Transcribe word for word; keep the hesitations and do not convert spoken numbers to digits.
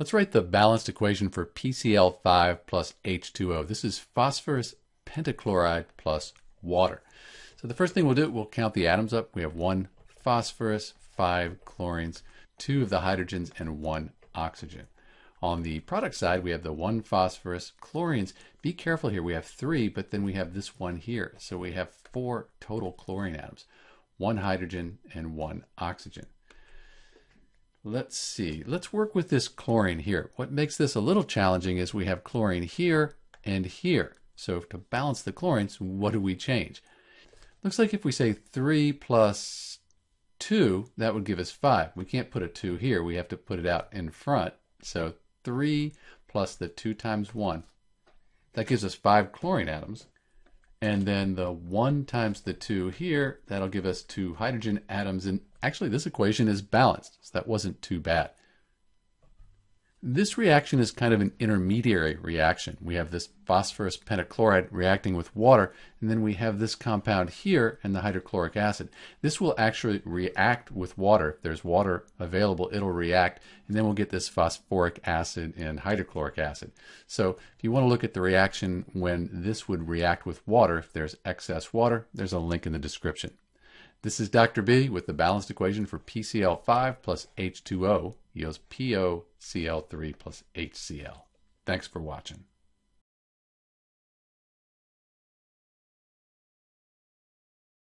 Let's write the balanced equation for P C l five plus H two O. This is phosphorus pentachloride plus water. So the first thing we'll do, we'll count the atoms up. We have one phosphorus, five chlorines, two of the hydrogens, and one oxygen. On the product side, we have the one phosphorus, chlorines. Be careful here, we have three, but then we have this one here. So we have four total chlorine atoms, one hydrogen and one oxygen. Let's see, let's work with this chlorine here. What makes this a little challenging is we have chlorine here and here. So to balance the chlorines, what do we change? Looks like if we say three plus two, that would give us five. We can't put a two here, we have to put it out in front. So three plus the two times one, that gives us five chlorine atoms. And then the one times the two here, that'll give us two hydrogen atoms. And actually this equation is balanced, so that wasn't too bad. This reaction is kind of an intermediary reaction. We have this phosphorus pentachloride reacting with water, and then we have this compound here and the hydrochloric acid. This will actually react with water. If there's water available, it'll react, and then we'll get this phosphoric acid and hydrochloric acid. So if you want to look at the reaction when this would react with water, if there's excess water, there's a link in the description. This is Doctor B with the balanced equation for P C l five plus H two O yields P O C l three plus H C l. Thanks for watching.